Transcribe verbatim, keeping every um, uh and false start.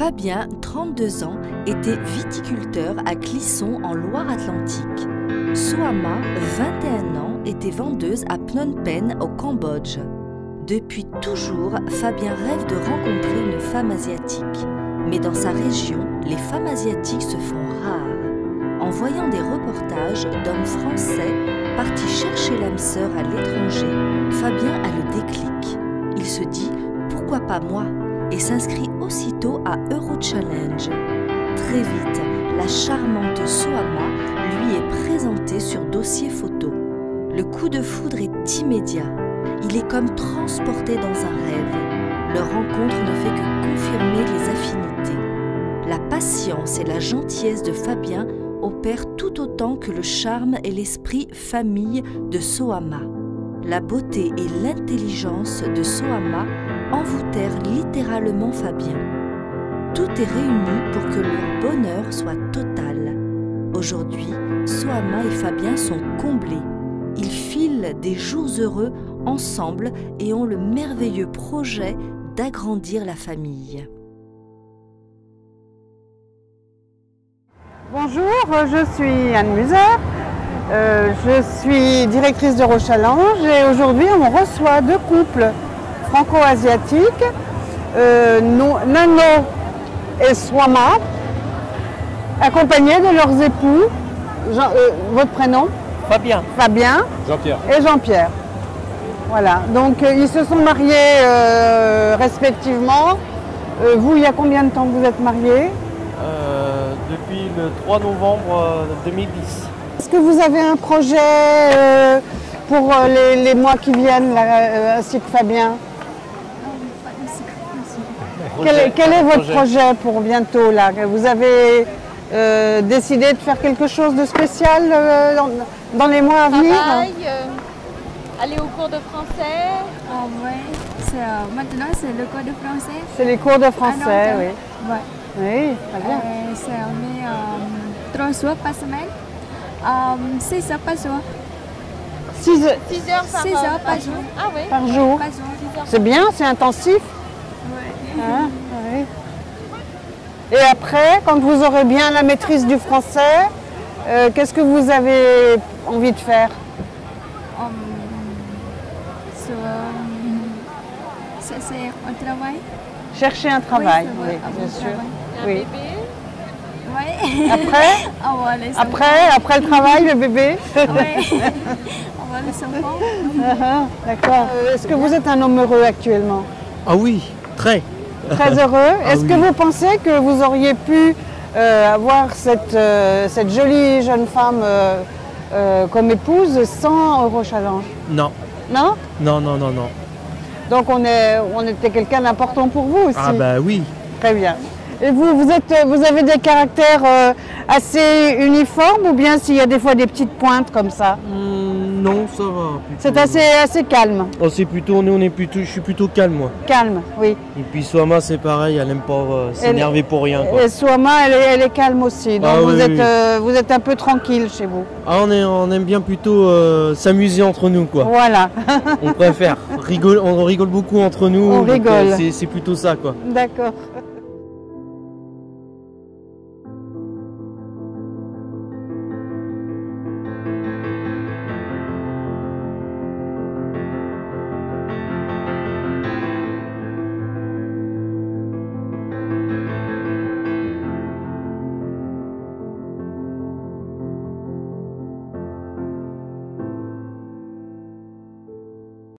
Fabien, trente-deux ans, était viticulteur à Clisson en Loire-Atlantique. Soama, vingt et un ans, était vendeuse à Phnom Penh au Cambodge. Depuis toujours, Fabien rêve de rencontrer une femme asiatique. Mais dans sa région, les femmes asiatiques se font rares. En voyant des reportages d'hommes français partis chercher l'âme sœur à l'étranger, Fabien a le déclic. Il se dit « Pourquoi pas moi ?» et s'inscrit aussitôt à Eurochallenges. Très vite, la charmante Soama lui est présentée sur dossier photo. Le coup de foudre est immédiat. Il est comme transporté dans un rêve. Leur rencontre ne fait que confirmer les affinités. La patience et la gentillesse de Fabien opèrent tout autant que le charme et l'esprit famille de Soama. La beauté et l'intelligence de Soama envoûtèrent littéralement Fabien. Tout est réuni pour que leur bonheur soit total. Aujourd'hui, Soama et Fabien sont comblés. Ils filent des jours heureux ensemble et ont le merveilleux projet d'agrandir la famille. Bonjour, je suis Anne Muzer. Euh, je suis directrice d'Eurochallenges et aujourd'hui on reçoit deux couples franco-asiatiques, euh, Nano et Soama, accompagnés de leurs époux. Jean, euh, votre prénom? Fabien. Fabien. Jean-Pierre. Et Jean-Pierre. Voilà, donc euh, ils se sont mariés euh, respectivement. Euh, vous, il y a combien de temps que vous êtes mariés? euh, Depuis le trois novembre deux mille dix. Est-ce que vous avez un projet euh, pour euh, les, les mois qui viennent, là, euh, ainsi que Fabien? Quel, quel est votre projet pour bientôt là? Vous avez euh, décidé de faire quelque chose de spécial euh, dans, dans les mois à venir? Travail, euh, aller aux cours de français. Oh, ouais. euh, maintenant c'est le cours de français. C'est les cours de français, ah, non, oui. Ouais. Oui, très bien. Euh, c'est euh, trois heures par semaine. Um, six heures par jour. six heures par, six heures par, par jour. jour. Ah oui. Par jour. jour. C'est bien, c'est intensif. Ouais. Ah, ouais. Et après, quand vous aurez bien la maîtrise du français, euh, qu'est-ce que vous avez envie de faire? um, so, um, Chercher un travail. Chercher un travail, oui, oui, oui bien sûr. Un oui. bébé. Ouais. Après, oh, ouais, après, après le travail, le bébé. Ouais. Ah, d'accord. Euh, Est-ce que vous êtes un homme heureux actuellement? Ah oui, très. Très heureux. Ah, Est-ce oui. que vous pensez que vous auriez pu euh, avoir cette, euh, cette jolie jeune femme euh, euh, comme épouse sans Eurochallenges? Non. Non? Non, non, non, non. Donc on, est, on était quelqu'un d'important pour vous aussi? Ah bah oui. Très bien. Et vous, vous, êtes, vous avez des caractères euh, assez uniformes ou bien s'il y a des fois des petites pointes comme ça? mmh, Non, ça va. C'est assez, assez calme. On s'est plutôt, nous, on est plutôt, je suis plutôt calme moi. Calme, oui. Et puis Soama, c'est pareil, elle n'aime pas euh, s'énerver pour rien. Quoi. Et Soama, elle, elle est calme aussi. Donc ah, vous, oui, êtes, oui. Euh, vous êtes un peu tranquille chez vous. Ah, on, est, on aime bien plutôt euh, s'amuser entre nous, quoi. Voilà. On préfère. Rigole, on rigole beaucoup entre nous. On rigole. C'est plutôt ça, quoi. D'accord.